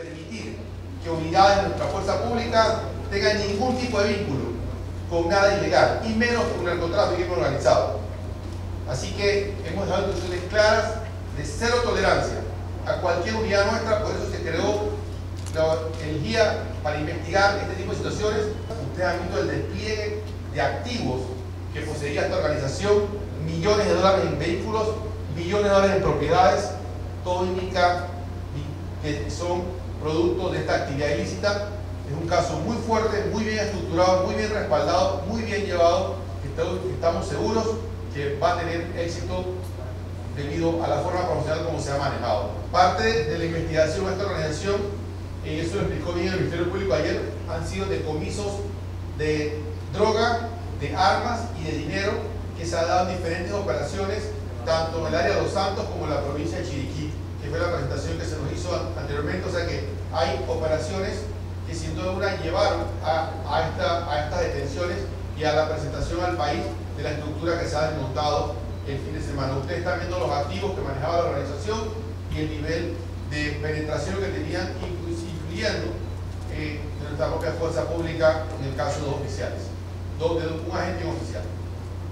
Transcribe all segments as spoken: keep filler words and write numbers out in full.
permitir que unidades de nuestra fuerza pública tengan ningún tipo de vínculo con nada ilegal, y menos con narcotráfico y crimen organizado. Así que hemos dejado instrucciones claras de cero tolerancia a cualquier unidad nuestra, por eso se creó el guía para investigar este tipo de situaciones. Ustedes han visto el despliegue de activos que poseía esta organización, millones de dólares en vehículos, millones de dólares en propiedades, todo indica que son producto de esta actividad ilícita. Es un caso muy fuerte, muy bien estructurado, muy bien respaldado, muy bien llevado, que estamos seguros que va a tener éxito debido a la forma profesional como se ha manejado. Parte de la investigación de esta organización, y eso lo explicó bien el Ministerio Público ayer, han sido decomisos de droga, de armas y de dinero que se han dado en diferentes operaciones, tanto en el área de Los Santos como en la provincia de Chiriquí, que fue la presentación que se nos hizo anteriormente. O sea que hay operaciones que sin duda alguna llevaron a, a, esta, a estas detenciones y a la presentación al país de la estructura que se ha desmontado el fin de semana. Ustedes están viendo los activos que manejaba la organización y el nivel de penetración que tenían, incluyendo eh, de nuestra propia fuerza pública, en el caso de dos oficiales, dos de un agente y un oficial.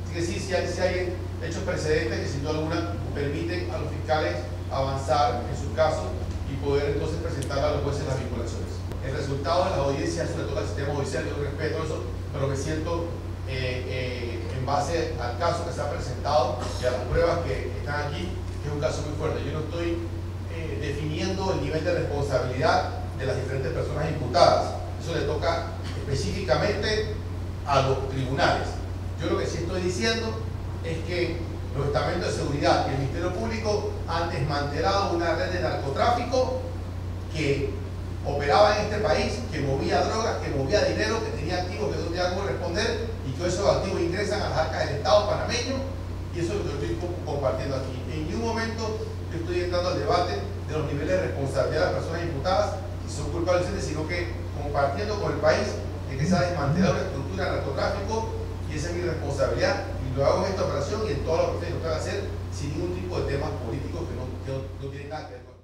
Así que sí, sí hay, sí hay hechos precedentes que sin duda alguna permiten a los fiscales avanzar en sus casos y poder entonces presentar a los jueces las vinculaciones. El resultado de las audiencias, sobre todo el sistema judicial, yo respeto eso, pero me siento eh, eh, en base al caso que se ha presentado y a las pruebas que están aquí, que es un caso muy fuerte. Yo no estoy eh, definiendo el nivel de responsabilidad de las diferentes personas imputadas, eso le toca específicamente a los tribunales. Yo lo que sí estoy diciendo es que los estamentos de seguridad y el Ministerio Público han desmantelado una red de narcotráfico que operaba en este país, que movía drogas, que movía dinero, que tenía activos que no tenían cómo responder, y que esos activos ingresan a las arcas del Estado panameño, y eso es lo que estoy compartiendo aquí. En ningún momento yo estoy entrando al debate de los niveles de responsabilidad de las personas imputadas si son culpables, sino que compartiendo con el país de que se ha desmantelado la estructura del narcotráfico, y esa es mi responsabilidad, y lo hago en esta operación y en todas las que ustedes lo van a hacer sin ningún tipo de temas políticos que no, que no, no tienen nada que ver con